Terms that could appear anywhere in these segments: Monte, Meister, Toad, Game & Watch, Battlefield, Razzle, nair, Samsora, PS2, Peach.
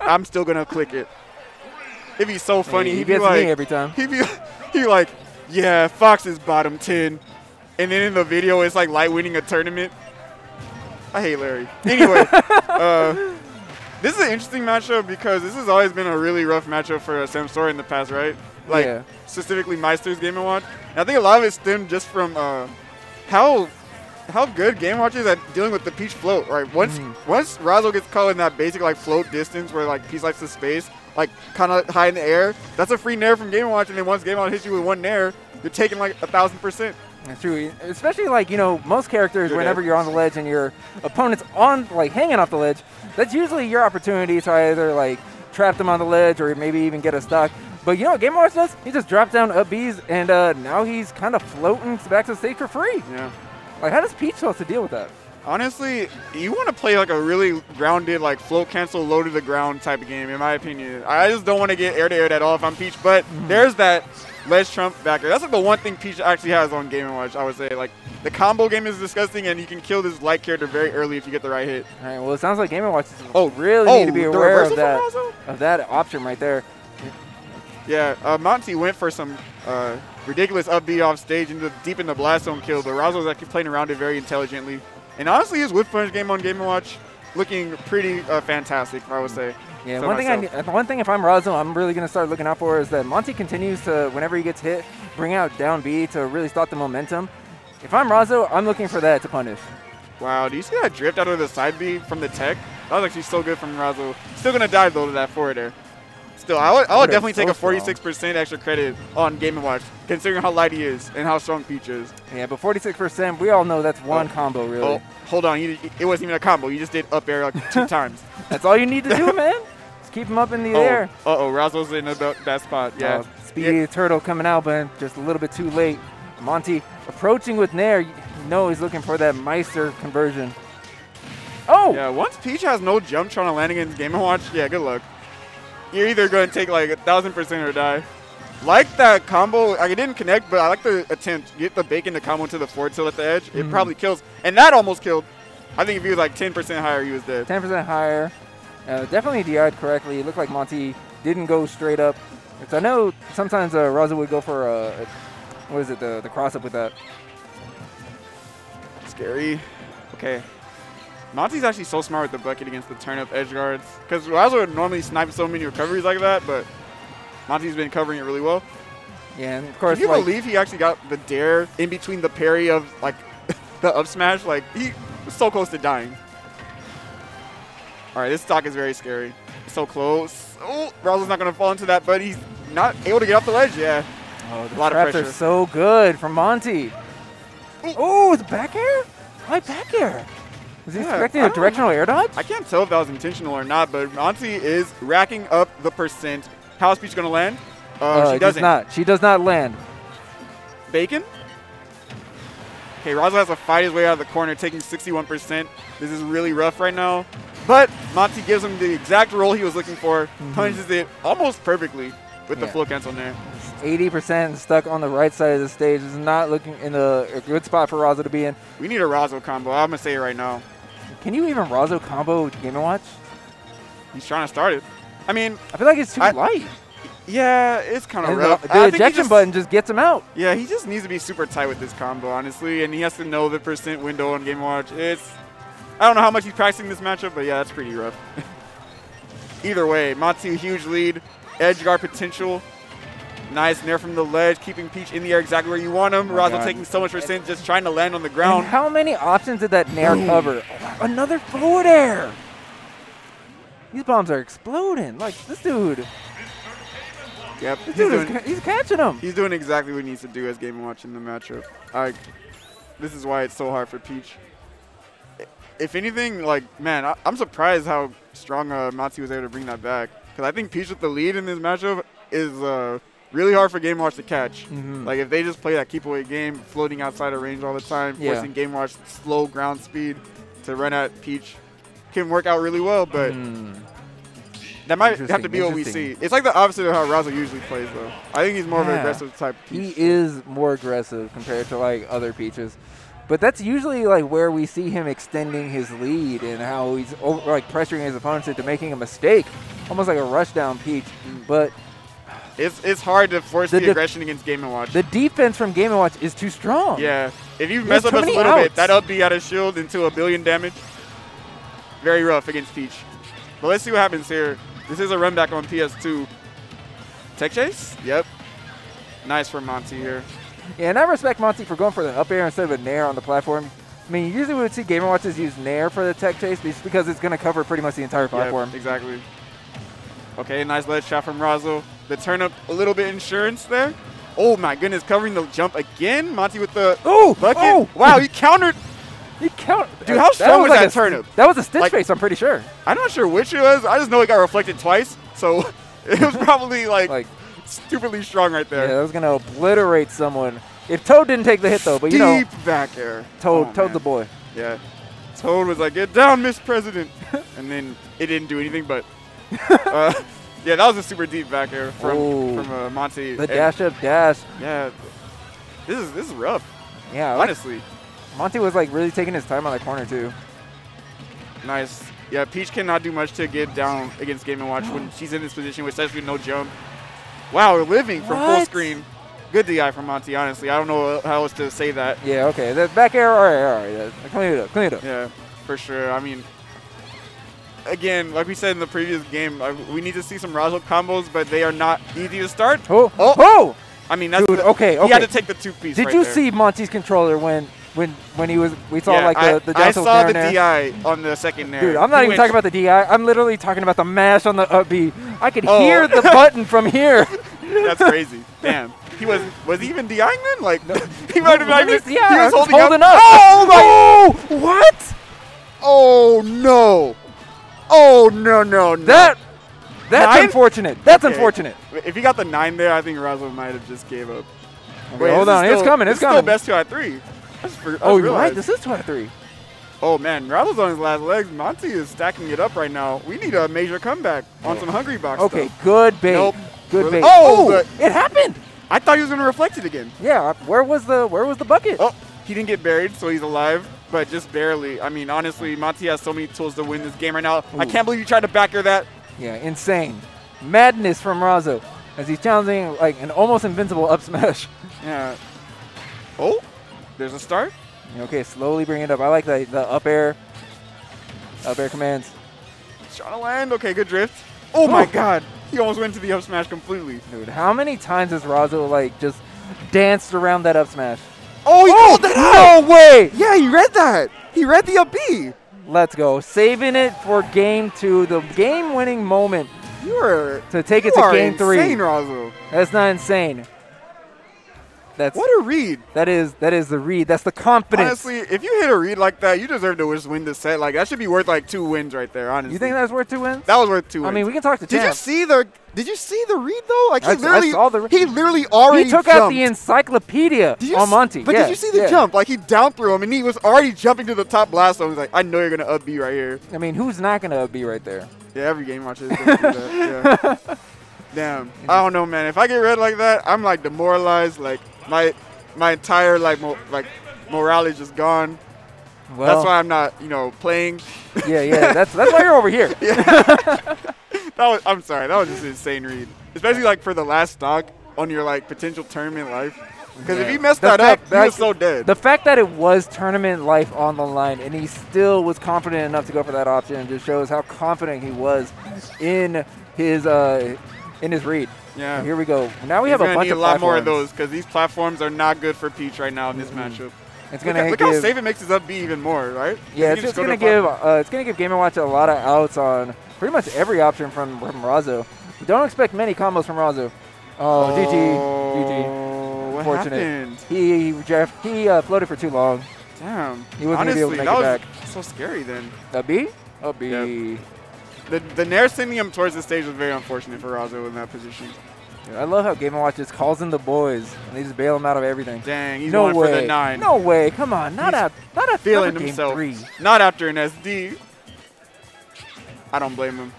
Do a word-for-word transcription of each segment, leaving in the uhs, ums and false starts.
I'm still gonna click it. It'd be so funny. He, he gets be like, me every time. He be, he like, yeah, Fox is bottom ten, and then in the video it's like Light winning a tournament. I hate Larry. Anyway, uh, this is an interesting matchup because this has always been a really rough matchup for Samsora in the past, right? Like yeah. specifically Meister's Game and Watch. And I think a lot of it stemmed just from uh, how how good Game and Watch is at dealing with the Peach float, right? Once mm. once Razzle gets caught in that basic like float distance where like Peach likes the space, like kind of high in the air, that's a free nair from Game and Watch. And then once Game and Watch hits you with one nair, you're taking like a thousand percent. That's true. Especially like, you know, most characters, you're whenever dead. You're on the ledge and your opponent's on, like hanging off the ledge, that's usually your opportunity to either like trap them on the ledge or maybe even get a stock. But you know what Game and Watch does? He just dropped down up B's and uh, now he's kind of floating back to the stage for free. Yeah. Like how does Peach supposed to deal with that? Honestly, you want to play like a really grounded, like float cancel, low to the ground type of game, in my opinion. I just don't want to get air to air at all if I'm Peach, but mm-hmm. there's that ledge trump back air. That's like the one thing Peach actually has on Game and Watch, I would say. Like the combo game is disgusting, and you can kill this Light character very early if you get the right hit. All right, well, it sounds like Game and Watch is oh, really oh, need to be aware of that, of that option right there. Yeah, uh, Monte went for some uh, ridiculous up B off stage into deep in the blast zone kill, but Razzle was actually playing around it very intelligently. And honestly, his whip punish game on Game and Watch looking pretty uh, fantastic, I would say. Yeah, so one myself. thing. I, one thing, if I'm Razzle, I'm really gonna start looking out for is that Monte continues to, whenever he gets hit, bring out down B to really stop the momentum. If I'm Razzle, I'm looking for that to punish. Wow, do you see that drift out of the side B from the tech? That was actually so good from Razzle. Still gonna dive though to that forward air. Still, I would, I would definitely so take a forty-six percent extra credit on Game and Watch, considering how light he is and how strong Peach is. Yeah, but forty-six percent, we all know that's one oh. combo, really. Oh, hold on. You, it wasn't even a combo. You just did up air like two times. That's all you need to do, man. Just keep him up in the oh. air. Uh-oh, Razzle's in the best spot. Yeah, uh, Speedy yeah. Turtle coming out, but just a little bit too late. Monte approaching with nair. You know he's looking for that Meister conversion. Oh! Yeah, once Peach has no jump trying to land against Game and Watch, yeah, good luck. You're either going to take like a thousand percent or die. Like that combo, like it didn't connect, but I like the attempt. Get the bacon to combo into the forward tilt at the edge. It mm-hmm. probably kills, and that almost killed. I think if he was like ten percent higher, he was dead. Ten percent higher, uh, definitely D I'd correctly. It looked like Monte didn't go straight up. Because I know sometimes uh, Razzle would go for uh, a, what is it, the the cross up with that. Scary. Okay. Monte's actually so smart with the bucket against the turn-up edge guards. Because Razzle would normally snipe so many recoveries like that, but Monte's been covering it really well. Yeah, and of course. Can you like, believe he actually got the dare in between the parry of, like, the up smash? Like, he was so close to dying. All right, this stock is very scary. So close. Oh, Razzle's not going to fall into that, but he's not able to get off the ledge. Yeah. Oh, the traps are so good from Monte. Oh, it's back air? Why back air? Was he yeah, expecting a directional air dodge? I can't tell if that was intentional or not, but Monte is racking up the percent. How is Peach going to land? Uh, uh, she doesn't. Not. She does not land. Bacon? Okay, Razzle has to fight his way out of the corner, taking sixty-one percent. This is really rough right now. But Monte gives him the exact role he was looking for, mm-hmm. punches it almost perfectly with yeah. the flow cancel there. eighty percent stuck on the right side of the stage. This is not looking in a, a good spot for Razzle to be in. We need a Razzle combo. I'm going to say it right now. Can you even Razzle combo Game and Watch? He's trying to start it. I mean, I feel like it's too I, light. Yeah, it's kind of rough. The, the I ejection just, button just gets him out. Yeah, he just needs to be super tight with this combo, honestly, and he has to know the percent window on Game and Watch. It's I don't know how much he's practicing this matchup, but yeah, that's pretty rough. Either way, Monte huge lead, edge guard potential. Nice nair from the ledge, keeping Peach in the air exactly where you want him. Oh Razzle taking so much percent, just trying to land on the ground. And how many options did that nair cover? Oh, another forward air. These bombs are exploding. Like, this dude. Yep. This he's dude, doing, is, he's catching them. He's doing exactly what he needs to do as Game and Watch in the matchup. I, this is why it's so hard for Peach. If anything, like, man, I, I'm surprised how strong uh, Monte was able to bring that back. Because I think Peach with the lead in this matchup is... Uh, really hard for Game and Watch to catch. Mm-hmm. Like, if they just play that keep-away game, floating outside of range all the time, yeah. forcing Game and Watch slow ground speed to run at Peach can work out really well, but mm. that might have to be what we see. It's like the opposite of how Razzle usually plays, though. I think he's more yeah. of an aggressive type Peach. He is more aggressive compared to, like, other Peaches. But that's usually like where we see him extending his lead and how he's over, like pressuring his opponents into making a mistake, almost like a rush down Peach. But it's it's hard to force the, the aggression against Game and Watch. The defense from Game and Watch is too strong. Yeah, if you mess up us a little outs. bit, that up B out of shield into a billion damage. Very rough against Peach. But let's see what happens here. This is a run back on P S two. Tech chase? Yep. Nice for Monte here. Yeah, and I respect Monte for going for the up air instead of a nair on the platform. I mean, usually we would see Game and Watches use nair for the tech chase just because it's going to cover pretty much the entire platform. Yep, exactly. Okay, nice ledge shot from Razzle. The turn up a little bit insurance there. Oh my goodness, covering the jump again. Monte with the Ooh, bucket. Oh, wow, he countered. He count Dude, how strong was, was like that turnip? That was a stitch like, face, I'm pretty sure. I'm not sure which it was. I just know it got reflected twice, so it was probably like, like stupidly strong right there. Yeah, that was gonna obliterate someone. If Toad didn't take the hit though, but you know, deep back air. Toad, oh, Toad man. the boy. Yeah, Toad was like, "Get down, Miss President," and then it didn't do anything. But uh, yeah, that was a super deep back air from Ooh. from uh, Monte. The and dash up dash. Yeah, this is this is rough. Yeah, honestly. Like, Monte was like really taking his time on that corner too. Nice. Yeah, Peach cannot do much to get down against Game and Watch when she's in this position with essentially no jump. Wow, we're living from what? full screen. Good D I from Monte, honestly. I don't know how else to say that. Yeah, okay. The back air, all right, all right. Yeah. Clean it up, clean it up. Yeah, for sure. I mean, again, like we said in the previous game, I, we need to see some Razzle combos, but they are not easy to start. Oh, oh! oh. I mean, that's Dude, the, okay, okay. He had to take the two-piece Did right you there. see Monte's controller when... When when he was we saw yeah, like the, I, the down tilt I saw the D I on the second there. Dude, I'm not he even talking about the D I. I'm literally talking about the mash on the up B. I could oh. hear the button from here. That's crazy. Damn. He was was he even DIing then? Like no. he might have like, he yeah, was holding, holding up. up. Oh, my. oh what? Oh no. Oh no no no. That that's nine? unfortunate. That's okay. unfortunate. If he got the nine there, I think Razzle might have just gave up. Okay, Wait, hold on, still, it's coming. It's, it's coming. Still best two out of three. For, oh, you're right. This is two out of three. Oh, man. Razzle's on his last legs. Monte is stacking it up right now. We need a major comeback on yeah. some Hungry Box Okay, stuff. good bait. Nope. Good really? bait. Oh, oh it happened. I thought he was going to reflect it again. Yeah. Where was the Where was the bucket? Oh, he didn't get buried, so he's alive, but just barely. I mean, honestly, Monte has so many tools to win this game right now. Ooh. I can't believe you tried to back her that. Yeah, insane. Madness from Razzle as he's challenging like an almost invincible up smash. Yeah. Oh. There's a start. Okay, slowly bring it up. I like the, the up air, up air commands. Trying to land. Okay, good drift. Oh, oh my God! He almost went to the up smash completely. Dude, how many times has Razzle like just danced around that up smash? Oh, he oh, pulled that out! No way! Yeah, he read that. He read the up B. Let's go, saving it for game two, the game-winning moment. You are to take it to game three. Insane, Razzle. That's not insane. That's what a read. That is that is the read. That's the confidence. Honestly, if you hit a read like that, you deserve to just win the set. Like that should be worth like two wins right there, honestly. You think that was worth two wins? That was worth two wins. I mean, we can talk to Did champ. you see the Did you see the read though? Like I, he literally the He literally already He took jumped. out the encyclopedia on Monte. But yeah, did you see the yeah. jump? Like he down threw him and he was already jumping to the top blast. So I was like, I know you're going to up B right here. I mean, who's not going to up B right there? Yeah, every game watches do that. Yeah. Damn. I don't know, man. If I get read like that, I'm like demoralized, like My my entire like mo like morale is just gone. Well, that's why I'm not you know playing. Yeah, yeah. That's that's why you're over here. Yeah. that was, I'm sorry. That was just an insane read, especially like for the last stock on your like potential tournament life. Because yeah. if he messed the that fact, up, he like, was so dead. The fact that it was tournament life on the line and he still was confident enough to go for that option just shows how confident he was in his uh in his read. Yeah. Here we go. Now we He's have a bunch of a lot platforms. more of those because these platforms are not good for Peach right now in this mm-hmm. matchup. It's gonna look, look how safe it makes his up B even more, right? Yeah, it's just gonna go give uh, it's gonna give Game and Watch a lot of outs on pretty much every option from from Razzle. Don't expect many combos from Razzle. Oh, oh G G, G G. What Fortunate. happened? He Jeff he uh, floated for too long. Damn. He wasn't Honestly, gonna be able to make that it was back. So scary then. Up B? Up B. Yep. The, the nair sending him towards the stage was very unfortunate for Razzle in that position. Dude, I love how Game and Watch just calls in the boys, and they just bail him out of everything. Dang, he's no going way. for the nine. No way. Come on. Not he's after, not after feeling game himself. three. Not after an S D. I don't blame him.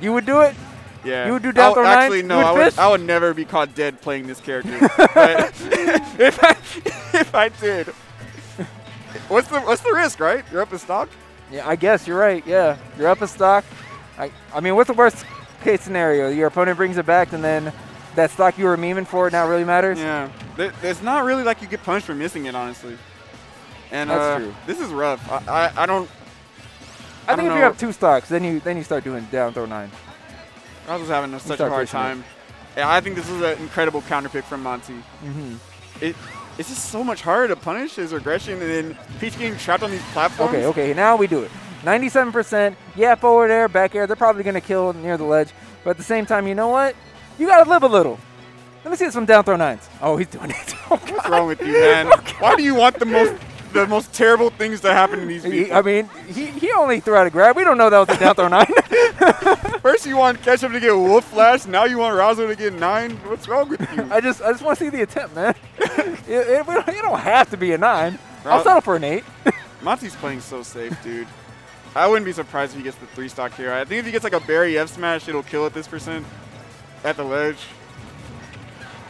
You would do it? Yeah. You would do down throw nine? Actually, no. Would I, would, I would never be caught dead playing this character. But if, I, if I did, What's the what's the risk, right? You're up in stock? Yeah, I guess you're right. Yeah, you're up in stock. I I mean, what's the worst case scenario? Your opponent brings it back, and then that stock you were memeing for now really matters. Yeah, it's not really like you get punished for missing it, honestly. And that's uh, true. This is rough. I I, I don't. I, I think don't if know. you have two stocks, then you then you start doing down throw nine. I was having a, such a hard time. Yeah, I think this is an incredible counter pick from Monte. Mm-hmm. It. It's just so much harder to punish his aggression, and then Peach getting trapped on these platforms. Okay, okay, now we do it. ninety-seven percent, yeah, forward air, back air. They're probably going to kill near the ledge. But at the same time, you know what? You got to live a little. Let me see some down throw nines. Oh, he's doing it. Oh, what's wrong with you, man? Oh, why do you want the most the most terrible things to happen to these people? He, I mean, he, he only threw out a grab. We don't know that was a down throw nine. First you want Ketchup to get Wolf Flash. Now you want Razzle to get nine. What's wrong with you? I just I just want to see the attempt, man. It, it, you don't have to be a nine. Ra I'll settle for an eight. Monte's playing so safe, dude. I wouldn't be surprised if he gets the three stock here. I think if he gets like a Barry F smash, it'll kill at this percent at the ledge.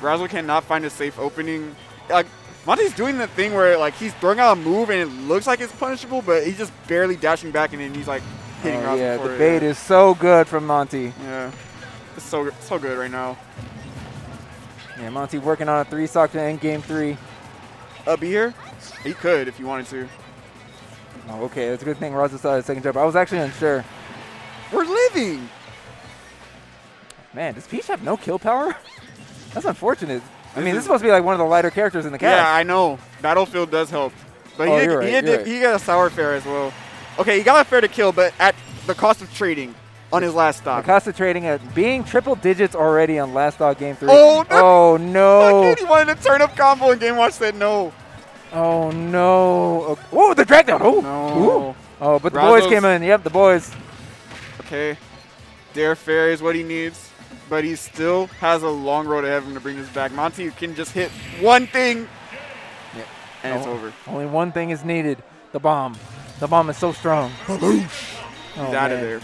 Razzle cannot find a safe opening. Like Monte's doing the thing where like he's throwing out a move and it looks like it's punishable, but he's just barely dashing back and then he's like hitting oh, Razzle. Yeah, for the it. bait is so good from Monte. Yeah, it's so so good right now. Yeah, Monte working on a three stock to end game three. Up here? He could if he wanted to. Oh, okay. That's a good thing Razzle saw his second jump. I was actually unsure. We're living! Man, does Peach have no kill power? That's unfortunate. I mean, this is supposed to be like one of the lighter characters in the cast. Yeah, I know. Battlefield does help. But oh, he, did, right, he, did, right. he got a sour fair as well. Okay, he got a fair to kill, but at the cost of trading. On his last stock. Concentrating at being triple digits already on last stock game three. Oh, oh no. He wanted a turn up combo and Game Watch said no. Oh no. Oh, the drag down. Oh, no. Ooh. Oh, but the Razzle's boys came in. Yep, the boys. Okay. Dare fair is what he needs, but he still has a long road ahead of him to bring this back. Monte can just hit one thing yeah. and oh, it's over. Only one thing is needed. The bomb. The bomb is so strong. He's oh, out man. of there.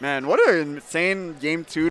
Man, what an insane game two.